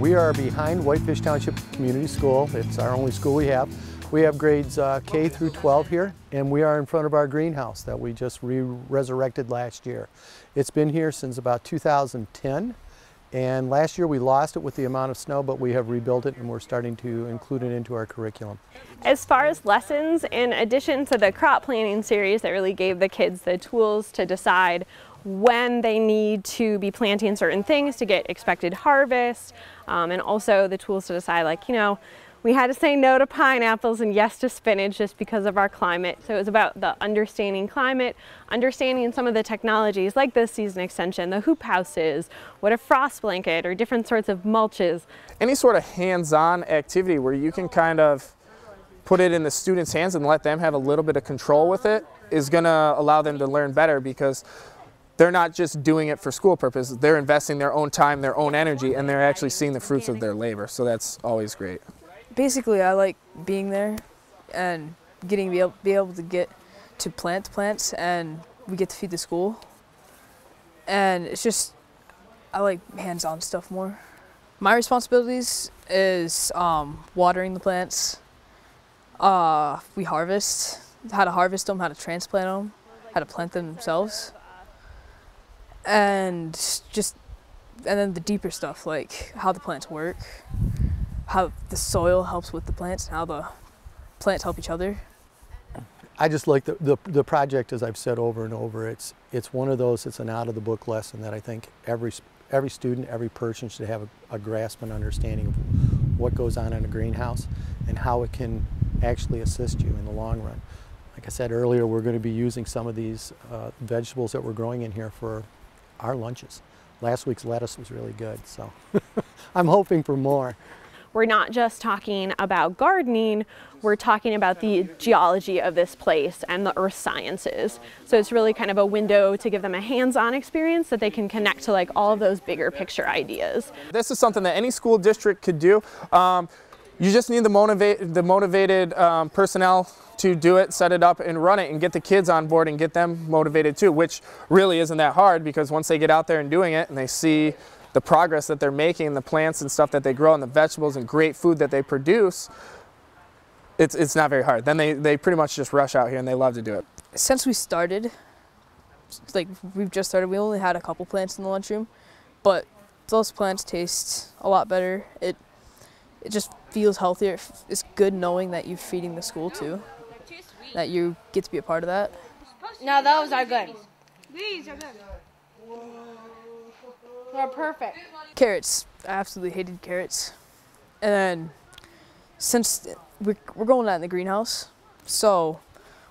We are behind Whitefish Township Community School. It's our only school we have. We have grades K through 12 here, and we are in front of our greenhouse that we just resurrected last year. It's been here since about 2010, and last year we lost it with the amount of snow, but we have rebuilt it and we're starting to include it into our curriculum. As far as lessons, in addition to the crop planning series that really gave the kids the tools to decide when they need to be planting certain things to get expected harvest, and also the tools to decide, like, you know, we had to say no to pineapples and yes to spinach just because of our climate. So it was about the understanding climate, understanding some of the technologies like the season extension, the hoop houses, what a frost blanket or different sorts of mulches. Any sort of hands-on activity where you can kind of put it in the students' hands and let them have a little bit of control with it is gonna allow them to learn better, because they're not just doing it for school purposes. They're investing their own time, their own energy, and they're actually seeing the fruits of their labor. So that's always great. Basically, I like being there and getting be able to plant the plants, and we get to feed the school. And it's just, I like hands-on stuff more. My responsibilities is watering the plants. We harvest, how to harvest them, how to transplant them, how to plant them themselves. And then the deeper stuff, like how the plants work, how the soil helps with the plants, and how the plants help each other. I just like the project, as I've said over and over. It's one of those, it's an out-of-the-book lesson that I think every student, every person should have a grasp and understanding of what goes on in a greenhouse and how it can actually assist you in the long run. Like I said earlier, we're going to be using some of these vegetables that we're growing in here for our lunches. Last week's lettuce was really good, so I'm hoping for more. We're not just talking about gardening, we're talking about the geology of this place and the earth sciences. So it's really kind of a window to give them a hands-on experience that they can connect to, like, all of those bigger picture ideas. This is something that any school district could do. You just need the motivated personnel to do it, set it up, and run it, and get the kids on board and get them motivated too, which really isn't that hard, because once they get out there and doing it and they see the progress that they're making, the plants and stuff that they grow and the vegetables and great food that they produce, it's not very hard. Then they pretty much just rush out here and they love to do it. Since we started, like we've just started, we only had a couple plants in the lunchroom, but those plants taste a lot better. It just feels healthier. It's good knowing that you're feeding the school too, that you get to be a part of that. No, those are good. These are good. They're perfect. Carrots. I absolutely hated carrots. And then since we're growing that in the greenhouse, so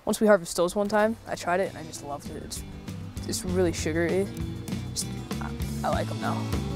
once we harvest those one time, I tried it and I just loved it. It's really sugary. I like them now.